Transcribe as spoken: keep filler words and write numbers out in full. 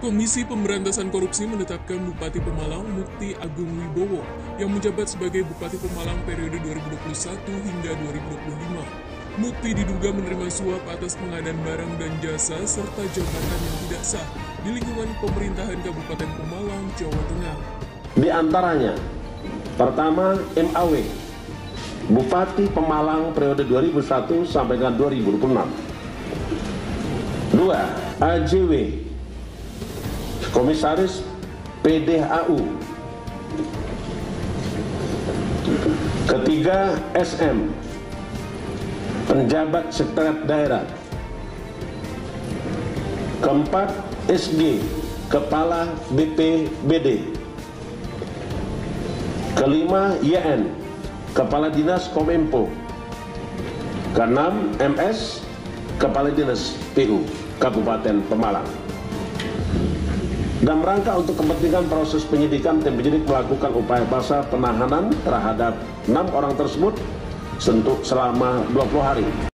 Komisi Pemberantasan Korupsi menetapkan Bupati Pemalang Mukti Agung Wibowo yang menjabat sebagai Bupati Pemalang periode dua ribu dua puluh satu hingga dua ribu dua puluh lima. Mukti diduga menerima suap atas pengadaan barang dan jasa serta jabatan yang tidak sah di lingkungan pemerintahan Kabupaten Pemalang, Jawa Tengah. Di antaranya, pertama M A W, Bupati Pemalang periode dua ribu satu sampai dengan dua ribu enam. Dua, A J W, Komisaris P D A U. Ketiga, S M, Penjabat Sekretariat Daerah. Keempat, S G, Kepala B P B D. Kelima, Y N, Kepala Dinas Kominfo. Keenam, M S, Kepala Dinas P U Kabupaten Pemalang. Dalam rangka untuk kepentingan proses penyidikan, tim penyidik melakukan upaya paksa penahanan terhadap enam orang tersebut selama dua puluh hari.